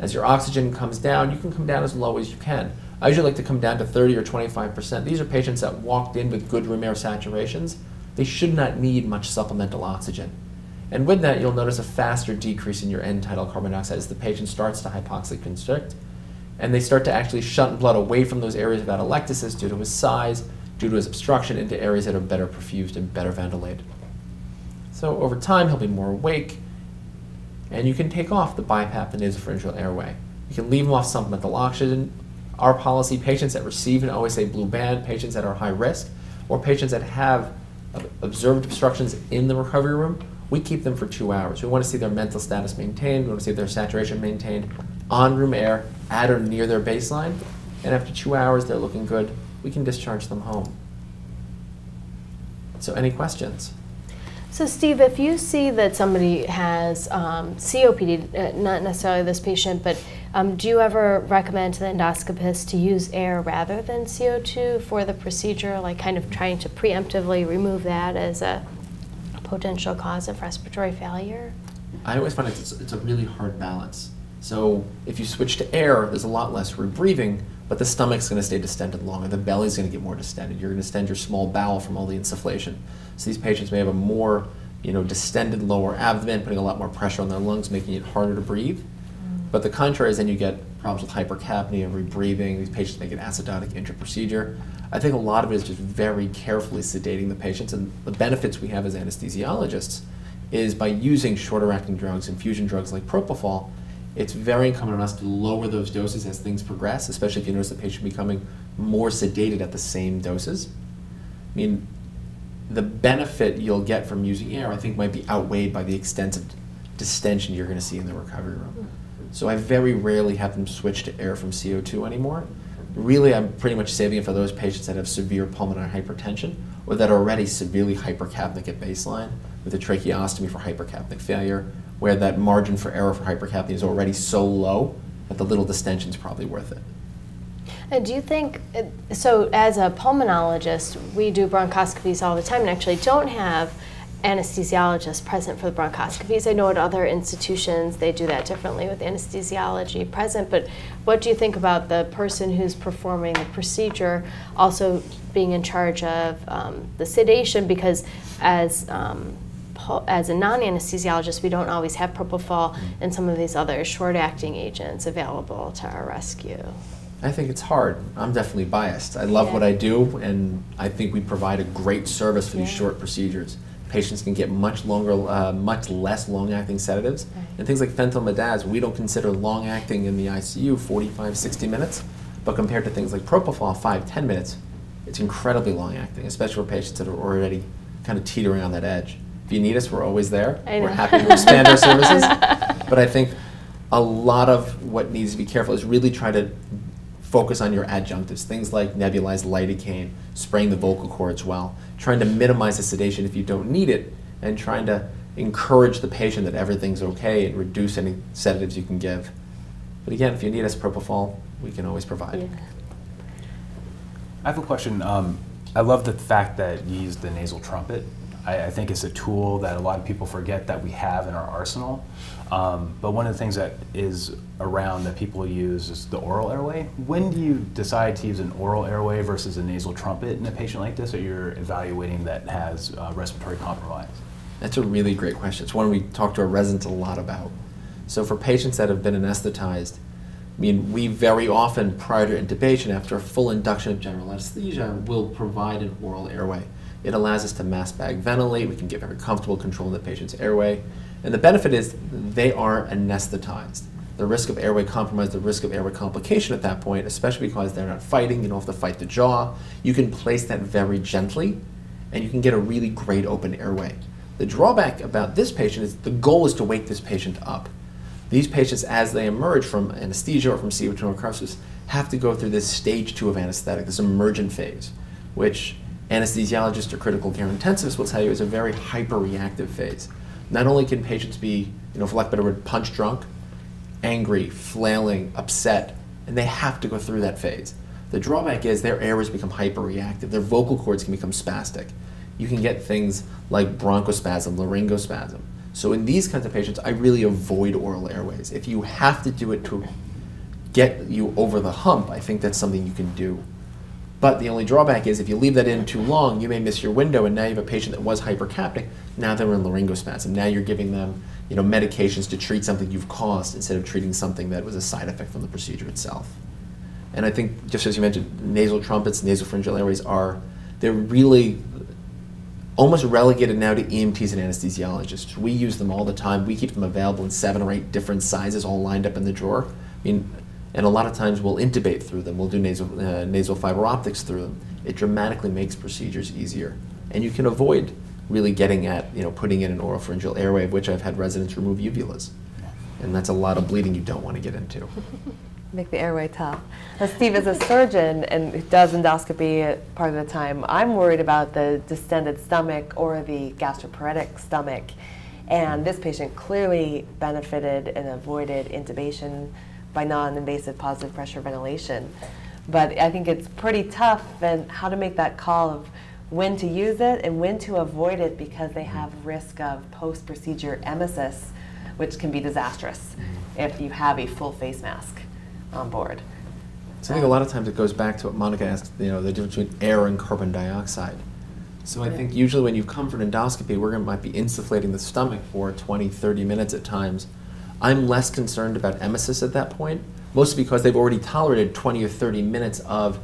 As your oxygen comes down, you can come down as low as you can. I usually like to come down to 30 or 25%. These are patients that walked in with good room air saturations. They should not need much supplemental oxygen. And with that, you'll notice a faster decrease in your end tidal carbon dioxide as the patient starts to hypoxic constrict. And they start to actually shunt blood away from those areas of atelectasis due to his size, due to his obstruction, into areas that are better perfused and better ventilated. So over time, he'll be more awake. and you can take off the BiPAP and nasopharyngeal airway. You can leave them off supplemental oxygen. Our policy, patients that receive an OSA blue band, patients that are high risk, or patients that have observed obstructions in the recovery room, we keep them for 2 hours. We want to see their mental status maintained, we want to see their saturation maintained on room air at or near their baseline, and after 2 hours they're looking good, we can discharge them home. So any questions? So Steve, if you see that somebody has COPD, not necessarily this patient, but do you ever recommend to the endoscopist to use air rather than CO2 for the procedure, like kind of trying to preemptively remove that as a potential cause of respiratory failure? I always find it's a really hard balance. So if you switch to air, there's a lot less rebreathing, but the stomach's going to stay distended longer, the belly's going to get more distended, you're going to distend your small bowel from all the insufflation. So these patients may have a more, distended lower abdomen, putting a lot more pressure on their lungs, making it harder to breathe. But the contrary is then you get problems with hypercapnia, rebreathing, these patients may get acidotic intra-procedure. I think a lot of it is just very carefully sedating the patients, and the benefits we have as anesthesiologists is by using shorter acting drugs, infusion drugs like propofol, it's very incumbent on us to lower those doses as things progress, especially if you notice the patient becoming more sedated at the same doses. I mean, the benefit you'll get from using air, I think, might be outweighed by the extensive distension you're going to see in the recovery room. So I very rarely have them switch to air from CO2 anymore. Really, I'm pretty much saving it for those patients that have severe pulmonary hypertension or that are already severely hypercapnic at baseline with a tracheostomy for hypercapnic failure, where that margin for error for hypercapnia is already so low that the little distension is probably worth it. And do you think, so as a pulmonologist, we do bronchoscopies all the time and actually don't have anesthesiologists present for the bronchoscopies. I know at other institutions they do that differently with anesthesiology present, but what do you think about the person who's performing the procedure also being in charge of the sedation? Because as a non-anesthesiologist, we don't always have propofol and some of these other short-acting agents available to our rescue. I think it's hard. I'm definitely biased. I love what I do, and I think we provide a great service for these short procedures. Patients can get much longer, much less long-acting sedatives, and things like fentanyl, we don't consider long-acting in the ICU 45, 60 minutes, but compared to things like propofol, 5, 10 minutes, it's incredibly long-acting, especially for patients that are already kind of teetering on that edge. If you need us, we're always there. We're happy to expand our services. But I think a lot of what needs to be careful is really try to focus on your adjunctives, things like nebulized lidocaine, spraying the vocal cords well, trying to minimize the sedation if you don't need it, and trying to encourage the patient that everything's okay and reduce any sedatives you can give. But again, if you need us, propofol, we can always provide. Yeah. I have a question. I love the fact that you use the nasal trumpet. I think it's a tool that a lot of people forget that we have in our arsenal. But one of the things that is around that people use is the oral airway. When do you decide to use an oral airway versus a nasal trumpet in a patient like this that you're evaluating that has respiratory compromise? That's a really great question. It's one we talk to our residents a lot about. So for patients that have been anesthetized, I mean, we very often, prior to intubation, after a full induction of general anesthesia, will provide an oral airway. It allows us to mass bag ventilate, we can get very comfortable control of the patient's airway. And the benefit is they are anesthetized. The risk of airway compromise, the risk of airway complication at that point, especially because they're not fighting, you don't have to fight the jaw, you can place that very gently and you can get a really great open airway. The drawback about this patient is the goal is to wake this patient up. These patients, as they emerge from anesthesia or from CO2 necrosis, have to go through this stage 2 of anesthetic, this emergent phase, which anesthesiologists or critical care intensivists will tell you is a very hyperreactive phase. Not only can patients be, for lack of a better word, punch drunk, angry, flailing, upset, and they have to go through that phase. The drawback is their airways become hyperreactive. Their vocal cords can become spastic. You can get things like bronchospasm, laryngospasm. So in these kinds of patients, I really avoid oral airways. If you have to do it to get you over the hump, I think that's something you can do. But the only drawback is if you leave that in too long, you may miss your window, and now you have a patient that was hypercapnic, now they're in laryngospasm. Now you're giving them medications to treat something you've caused instead of treating something that was a side effect from the procedure itself. And I think, just as you mentioned, nasal trumpets, nasopharyngeal airways they're really almost relegated now to EMTs and anesthesiologists. We use them all the time. We keep them available in 7 or 8 different sizes, all lined up in the drawer. I mean, and a lot of times we'll intubate through them. We'll do nasal fiber optics through them. It dramatically makes procedures easier, and you can avoid really getting at, you know, putting in an oropharyngeal airway, of which I've had residents remove uvulas, and that's a lot of bleeding you don't want to get into. Make the airway tough. Now, Steve, as a surgeon and does endoscopy part of the time, I'm worried about the distended stomach or the gastroparetic stomach. And this patient clearly benefited and avoided intubation by non-invasive positive pressure ventilation. But I think it's pretty tough and how to make that call of when to use it and when to avoid it, because they have risk of post-procedure emesis, which can be disastrous if you have a full face mask on board. So I think a lot of times it goes back to what Monica asked, you know, the difference between air and carbon dioxide. So I think usually when you come for endoscopy, we're going to might be insufflating the stomach for 20, 30 minutes at times. I'm less concerned about emesis at that point, mostly because they've already tolerated 20 or 30 minutes of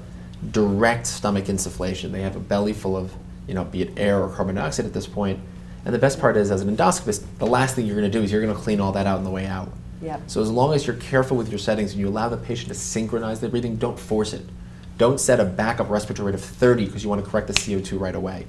direct stomach insufflation. They have a belly full of, you know, be it air or carbon dioxide at this point. And the best part is, as an endoscopist, the last thing you're going to do is you're going to clean all that out on the way out. Yep. So as long as you're careful with your settings and you allow the patient to synchronize their breathing, don't force it. Don't set a backup respiratory rate of 30 because you want to correct the CO2 right away.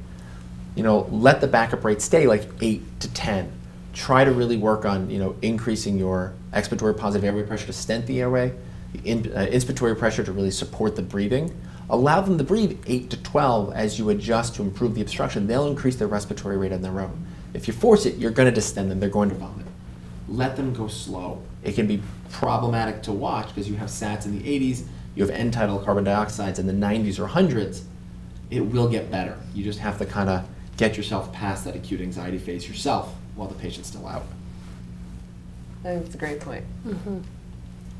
You know, let the backup rate stay like 8 to 10. Try to really work on, you know, increasing your expiratory positive airway pressure to stent the airway, the inspiratory pressure to really support the breathing. Allow them to breathe 8 to 12 as you adjust to improve the obstruction. They'll increase their respiratory rate on their own. If you force it, you're going to distend them. They're going to vomit. Let them go slow. It can be problematic to watch because you have SATs in the 80s, you have end-tidal carbon dioxides in the 90s or 100s. It will get better. You just have to kind of get yourself past that acute anxiety phase yourself while the patient's still out. I think that's a great point. Mm-hmm.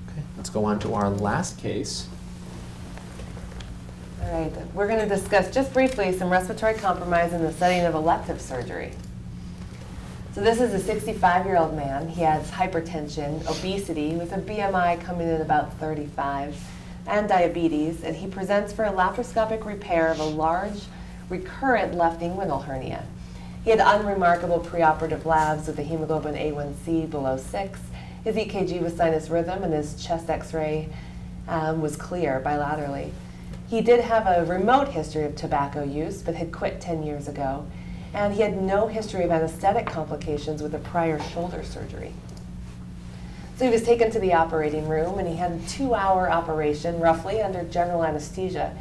Okay, let's go on to our last case. All right, we're going to discuss just briefly some respiratory compromise in the setting of elective surgery. So this is a 65-year-old man. He has hypertension, obesity, with a BMI coming in about 35, and diabetes, and he presents for a laparoscopic repair of a large recurrent left inguinal hernia. He had unremarkable preoperative labs with a hemoglobin A1C below 6. His EKG was sinus rhythm, and his chest x-ray was clear bilaterally. He did have a remote history of tobacco use, but had quit 10 years ago. And he had no history of anesthetic complications with a prior shoulder surgery. So he was taken to the operating room, and he had a 2-hour operation, roughly, under general anesthesia.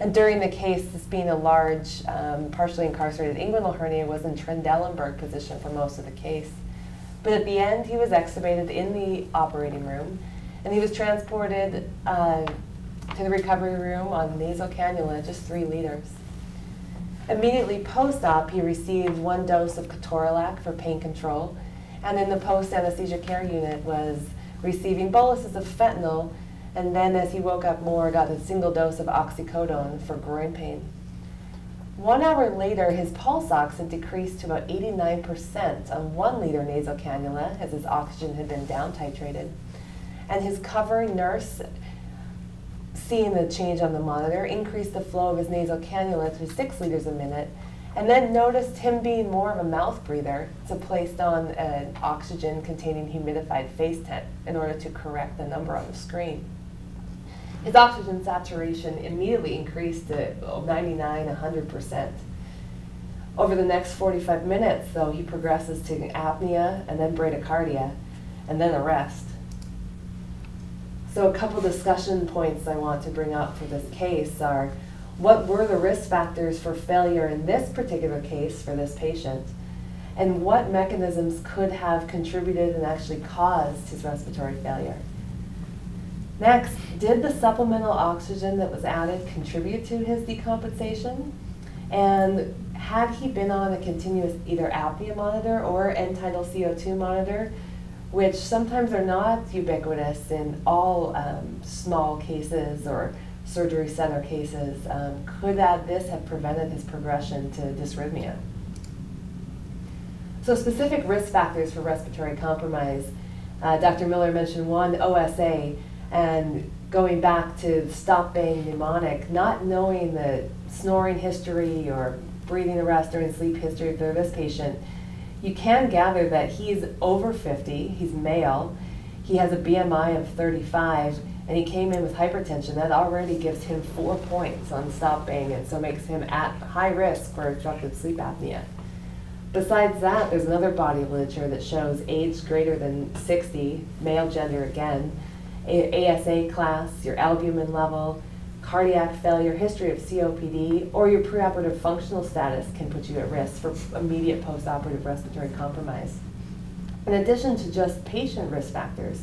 And during the case, this being a large, partially incarcerated inguinal hernia, was in Trendelenburg position for most of the case. But at the end, he was extubated in the operating room, and he was transported to the recovery room on nasal cannula, just 3 liters. Immediately post-op, he received 1 dose of ketorolac for pain control, and in the post-anesthesia care unit was receiving boluses of fentanyl, and then as he woke up more, got a single dose of oxycodone for groin pain. 1 hour later, his pulse ox had decreased to about 89% on 1 liter nasal cannula, as his oxygen had been down-titrated, and his covering nurse, seeing the change on the monitor, increased the flow of his nasal cannula to 6 liters a minute, and then noticed him being more of a mouth breather, so placed on an oxygen-containing humidified face tent in order to correct the number on the screen. His oxygen saturation immediately increased to 99, 100%. Over the next 45 minutes, though, he progresses to apnea and then bradycardia and then arrest. So a couple discussion points I want to bring up for this case are, what were the risk factors for failure in this particular case for this patient? And what mechanisms could have contributed and actually caused his respiratory failure? Next, did the supplemental oxygen that was added contribute to his decompensation? And had he been on a continuous either apnea monitor or end-tidal CO2 monitor, which sometimes are not ubiquitous in all small cases or surgery center cases, could this have prevented his progression to dysrhythmia? So specific risk factors for respiratory compromise. Dr. Miller mentioned one, OSA, and going back to the stop bang mnemonic, not knowing the snoring history or breathing arrest or in sleep history for this patient, you can gather that he's over 50, he's male, he has a BMI of 35, and he came in with hypertension. That already gives him 4 points on stop bang, and so makes him at high risk for obstructive sleep apnea. Besides that, there's another body of literature that shows age greater than 60, male gender again, ASA class, your albumin level, cardiac failure, history of COPD, or your preoperative functional status can put you at risk for immediate postoperative respiratory compromise. In addition to just patient risk factors,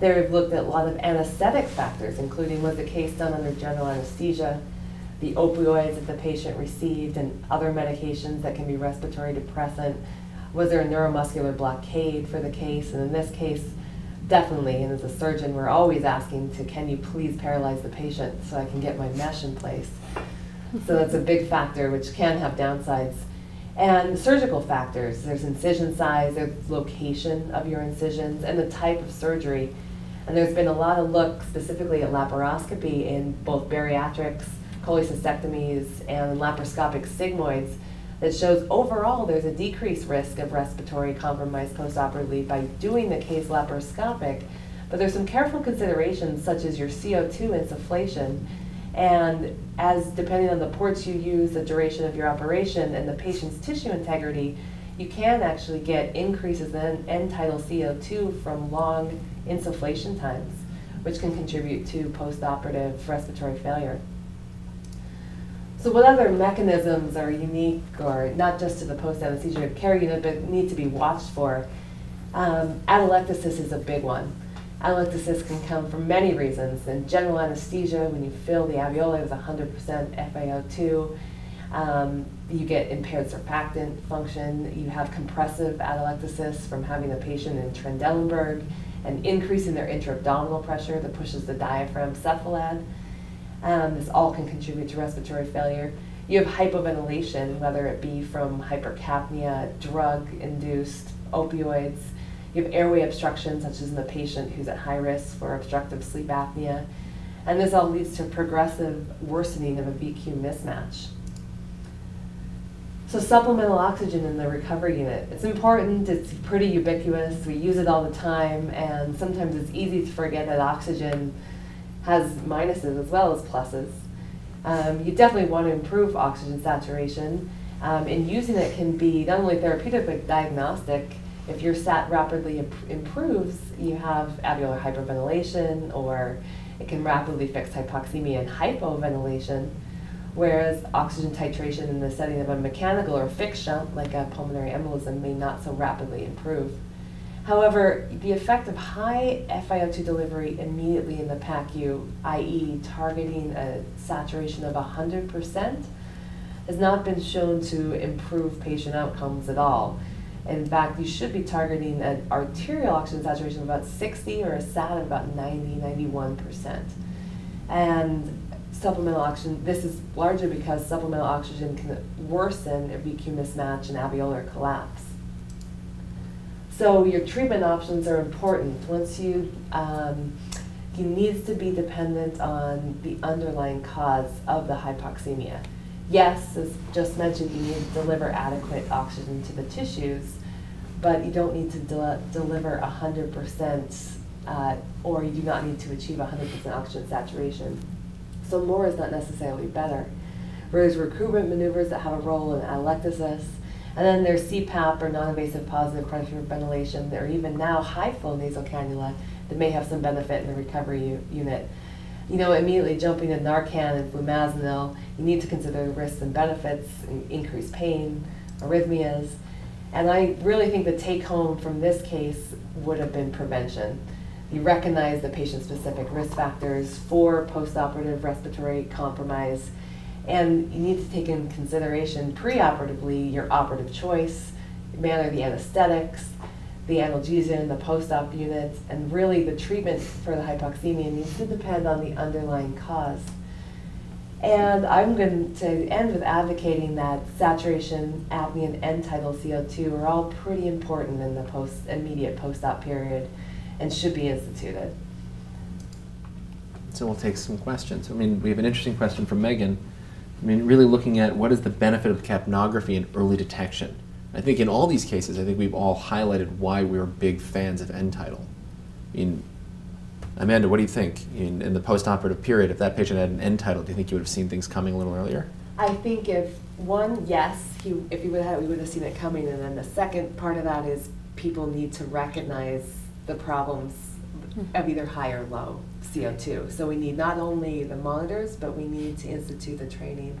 they've looked at a lot of anesthetic factors, including was the case done under general anesthesia, the opioids that the patient received, and other medications that can be respiratory depressant. Was there a neuromuscular blockade for the case? And in this case, definitely, and as a surgeon, we're always asking to, can you please paralyze the patient so I can get my mesh in place? So that's a big factor, which can have downsides. And surgical factors, there's incision size, there's location of your incisions, and the type of surgery. And there's been a lot of look specifically at laparoscopy in both bariatrics, cholecystectomies, and laparoscopic sigmoids that shows overall there's a decreased risk of respiratory compromise postoperatively by doing the case laparoscopic, but there's some careful considerations such as your CO2 insufflation, and as depending on the ports you use, the duration of your operation, and the patient's tissue integrity, you can actually get increases in end-tidal CO2 from long insufflation times, which can contribute to postoperative respiratory failure. So what other mechanisms are unique, or not just to the post-anesthesia care unit, but need to be watched for? Atelectasis is a big one. Atelectasis can come from many reasons. In general anesthesia, when you fill the alveoli with 100% FiO2, you get impaired surfactant function. You have compressive atelectasis from having the patient in Trendelenburg and increasing their intra-abdominal pressure that pushes the diaphragm cephalad. This all can contribute to respiratory failure. You have hypoventilation, whether it be from hypercapnia, drug-induced opioids. You have airway obstruction, such as in the patient who's at high risk for obstructive sleep apnea. And this all leads to progressive worsening of a VQ mismatch. So supplemental oxygen in the recovery unit. It's important, it's pretty ubiquitous, we use it all the time, and sometimes it's easy to forget that oxygen has minuses as well as pluses. You definitely want to improve oxygen saturation, and using it can be not only therapeutic but diagnostic. If your sat rapidly improves, you have alveolar hyperventilation, or it can rapidly fix hypoxemia and hypoventilation, whereas oxygen titration in the setting of a mechanical or fixed shunt, like a pulmonary embolism, may not so rapidly improve. However, the effect of high FiO2 delivery immediately in the PACU, i.e. targeting a saturation of 100%, has not been shown to improve patient outcomes at all. In fact, you should be targeting an arterial oxygen saturation of about 60, or a SAT of about 90, 91%. And supplemental oxygen, this is largely because supplemental oxygen can worsen a VQ mismatch and alveolar collapse. So your treatment options are important. Once you, it needs to be dependent on the underlying cause of the hypoxemia. Yes, as just mentioned, you need to deliver adequate oxygen to the tissues, but you don't need to deliver 100%, or you do not need to achieve 100% oxygen saturation. So more is not necessarily better. There's recruitment maneuvers that have a role in atelectasis. And then there's CPAP, or non-invasive positive pressure ventilation, or even now high-flow nasal cannula that may have some benefit in the recovery unit. You know, immediately jumping to Narcan and flumazenil, you need to consider the risks and benefits, increased pain, arrhythmias. And I really think the take-home from this case would have been prevention. You recognize the patient-specific risk factors for postoperative respiratory compromise, and you need to take in consideration preoperatively your operative choice, manner the anesthetics, the analgesia in the post-op unit, and really the treatment for the hypoxemia needs to depend on the underlying cause. And I'm going to end with advocating that saturation, apnea, and end-tidal CO2 are all pretty important in the immediate post-op period and should be instituted. So we'll take some questions. I mean, we have an interesting question from Megan. I mean, really looking at what is the benefit of capnography in early detection. I think in all these cases, I think we've all highlighted why we're big fans of end-tidal. I mean, Amanda, what do you think? In the post-operative period, if that patient had an end-tidal, do you think you would have seen things coming a little earlier? I think if one, yes, if he would have, we would have seen it coming. And then the second part of that is people need to recognize the problems of either high or low CO2. So we need not only the monitors, but we need to institute the training.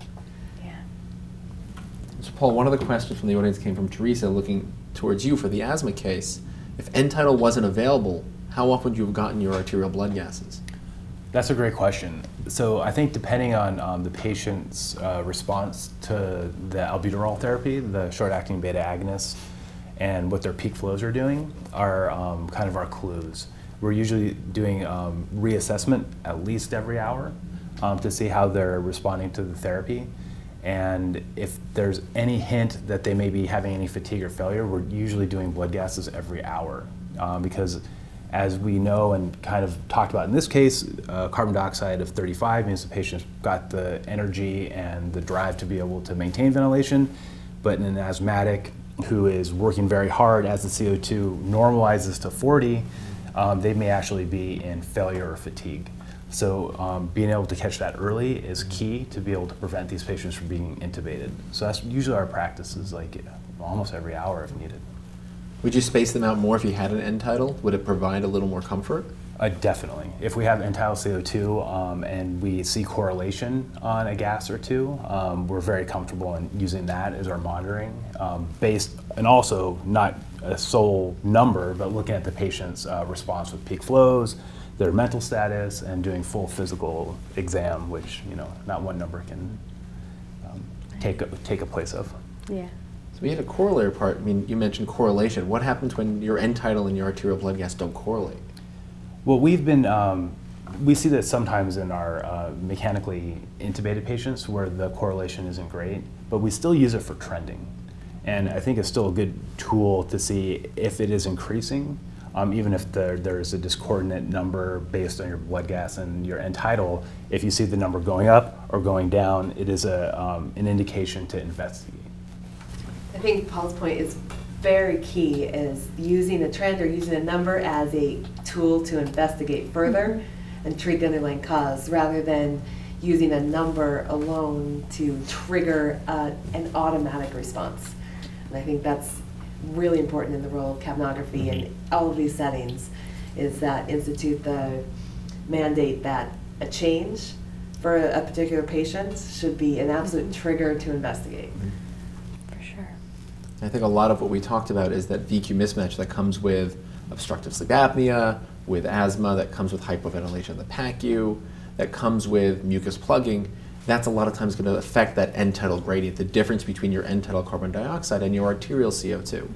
So Paul, one of the questions from the audience came from Teresa, looking towards you for the asthma case. If end-tidal wasn't available, how often would you have gotten your arterial blood gases? That's a great question. So I think depending on the patient's response to the albuterol therapy, the short-acting beta agonists, and what their peak flows are doing are kind of our clues. We're usually doing reassessment at least every hour to see how they're responding to the therapy. And if there's any hint that they may be having any fatigue or failure, we're usually doing blood gases every hour. Because as we know and kind of talked about in this case, carbon dioxide of 35 means the patient's got the energy and the drive to be able to maintain ventilation. But in an asthmatic who is working very hard, as the CO2 normalizes to 40, they may actually be in failure or fatigue. So being able to catch that early is key to be able to prevent these patients from being intubated. So that's usually our practice, is like almost every hour if needed. Would you space them out more if you had an end-tidal? Would it provide a little more comfort? Definitely. If we have end-tidal CO2 and we see correlation on a gas or two, we're very comfortable in using that as our monitoring based, and also not a sole number, but looking at the patient's response with peak flows, their mental status, and doing full physical exam, which, you know, not one number can take a place of. Yeah. So we had a corollary part. I mean, you mentioned correlation. What happens when your end-tidal and your arterial blood gas don't correlate? Well, we've been, we see that sometimes in our mechanically intubated patients where the correlation isn't great, but we still use it for trending. And I think it's still a good tool to see if it is increasing. Even if there's a discordant number based on your blood gas and your end-tidal, if you see the number going up or going down, it is an indication to investigate. I think Paul's point is very key, is using a trend or using a number as a tool to investigate further and treat the underlying cause, rather than using a number alone to trigger an automatic response. And I think that's really important in the role of capnography in all of these settings, is that institute the mandate that a change for a particular patient should be an absolute trigger to investigate. For sure. I think a lot of what we talked about is that VQ mismatch that comes with obstructive sleep apnea, with asthma, that comes with hypoventilation of the PACU, that comes with mucus plugging. That's a lot of times going to affect that end-tidal gradient, the difference between your end-tidal carbon dioxide and your arterial CO2. You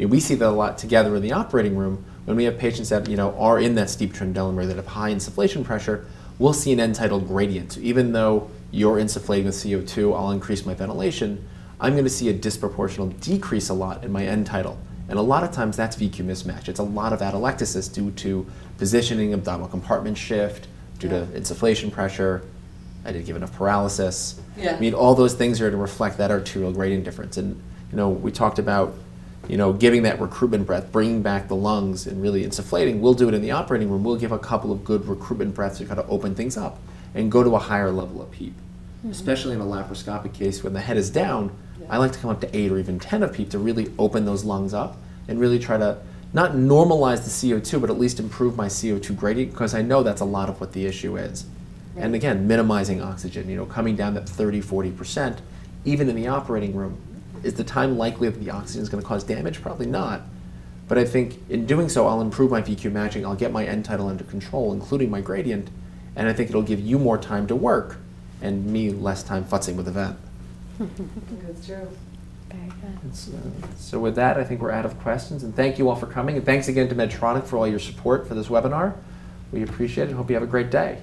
know, we see that a lot together in the operating room. When we have patients that, you know, are in that steep Trendelenburg that have high insufflation pressure, we'll see an end-tidal gradient. So even though you're insufflating with CO2, I'll increase my ventilation, I'm going to see a disproportional decrease a lot in my end-tidal. And a lot of times that's VQ mismatch. It's a lot of atelectasis due to positioning, abdominal compartment shift, due to insufflation pressure. I didn't give enough paralysis. Yeah. I mean, all those things are to reflect that arterial gradient difference. And, you know, we talked about, you know, giving that recruitment breath, bringing back the lungs and really insufflating. We'll do it in the operating room. We'll give a couple of good recruitment breaths to kind of open things up and go to a higher level of PEEP. Mm-hmm. Especially in a laparoscopic case when the head is down, I like to come up to 8 or even 10 of PEEP to really open those lungs up and really try to not normalize the CO2, but at least improve my CO2 gradient, because I know that's a lot of what the issue is. And again, minimizing oxygen, you know, coming down that 30–40%, even in the operating room. Is the time likely that the oxygen is going to cause damage? Probably not. But I think in doing so, I'll improve my VQ matching, I'll get my end-tidal under control, including my gradient, and I think it'll give you more time to work and me less time futzing with the vent. That's true. Very good. So with that, I think we're out of questions, and thank you all for coming, and thanks again to Medtronic for all your support for this webinar. We appreciate it, and hope you have a great day.